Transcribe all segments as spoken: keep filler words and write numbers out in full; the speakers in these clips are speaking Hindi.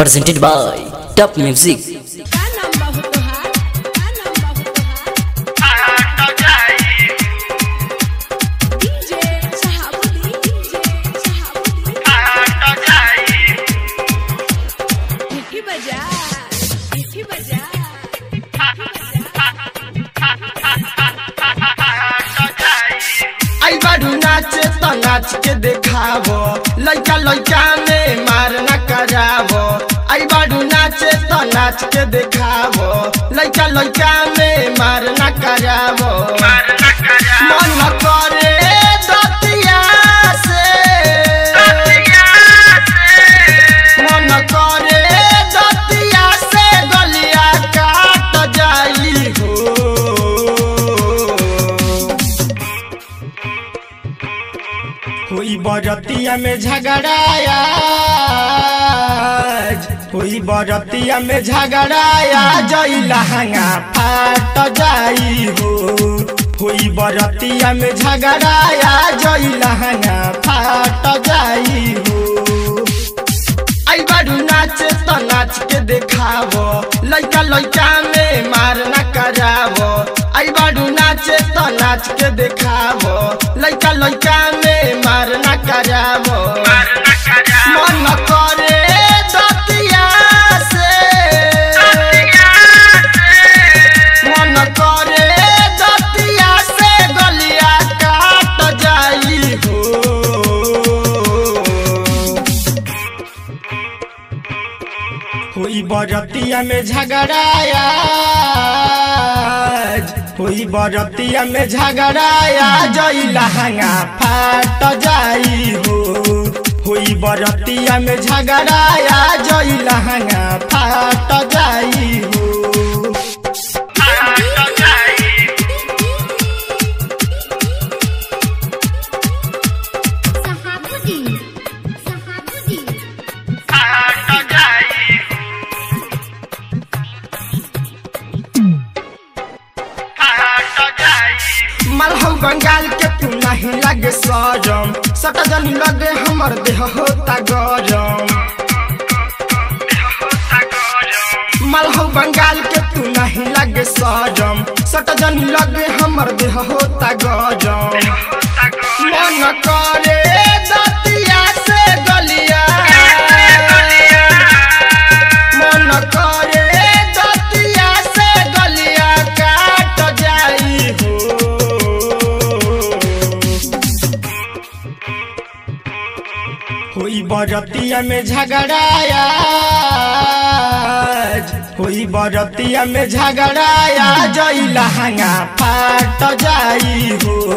Presented by top music. नाच के देखावो लड़का लड़का में मारना करावो। आई बाडू नाचे तो नाच के देखावो लड़का लड़का में मारना करावो। मन न करे दतिया से, मन न करे दतिया से गलिया काट जाई हो। कोई बरतिया में झगड़ाया, कोई बरतिया में झगड़ाया जई लहंगा फाट जाई हो। कोई बरतिया में झगड़ाया जई लहंगा फाट जाई हो। आई बारू नाच तो नाच के देखावो लड़का लड़का में मारना करावो। आई बारू नाचे तो नाच के देखावो लड़का लड़का में मारना करावो। मन न करे दतिया से, मन न करे दतिया से गलिया काट जाई हो। कोई बरतिया में झगड़ाया, कोई बरतिया में झगड़ाया जई लहंगा फाट जाई हो। कोई बरतिया में झगड़ाया जई लहंगा फाट जाई हो। मालहौ बंगाल के तू नहीं लगे सरम, सटा जनी लगे हमर देह होता गरम। मालहौ बंगाल के तू नहीं लगे सरम, सटा जनी लगे हमर देह होता गरम। मन न करे दतिया से गलिया, मन न करे दतिया से गलिया काट जाई हो। कोई बरतिया में झगड़ाया, कोई बरतिया में झगड़ाया जई लहंगा फाट जाई हो।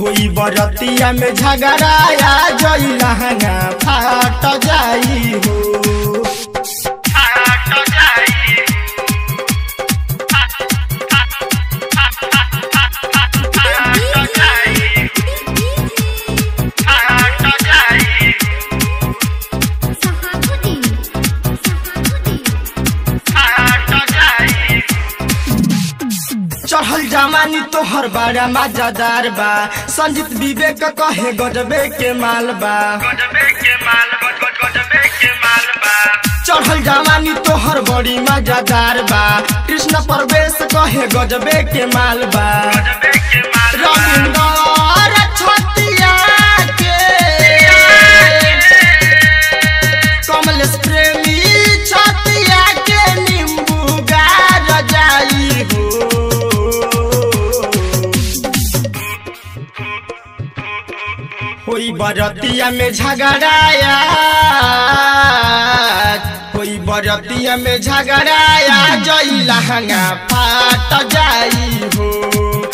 कोई बरतिया में झगड़ाया जई लहंगा फाट जाई हो। चढ़ल जमानी तोहर बड़ा मजादार बा, संजीत विवेक कहे गजबे के मालबा। चढ़ल जमानी तोहर बड़ी मजादार बा, कृष्ण परवेश कहे गजबे के मालबा। रविंदर छतिया के कमलेश प्रेमी छतिया के नींबू गार जाई हो। कोई बरतिया में झगड़ाया, कोई बरतिया में झगड़ाया जई लहंगा फाट जाई हो।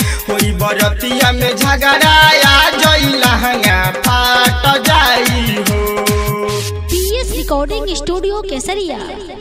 कोई बरतिया में झगड़ाया जई लहंगा फाट जाई हो। पी एस रिकॉर्डिंग स्टूडियो केसरिया।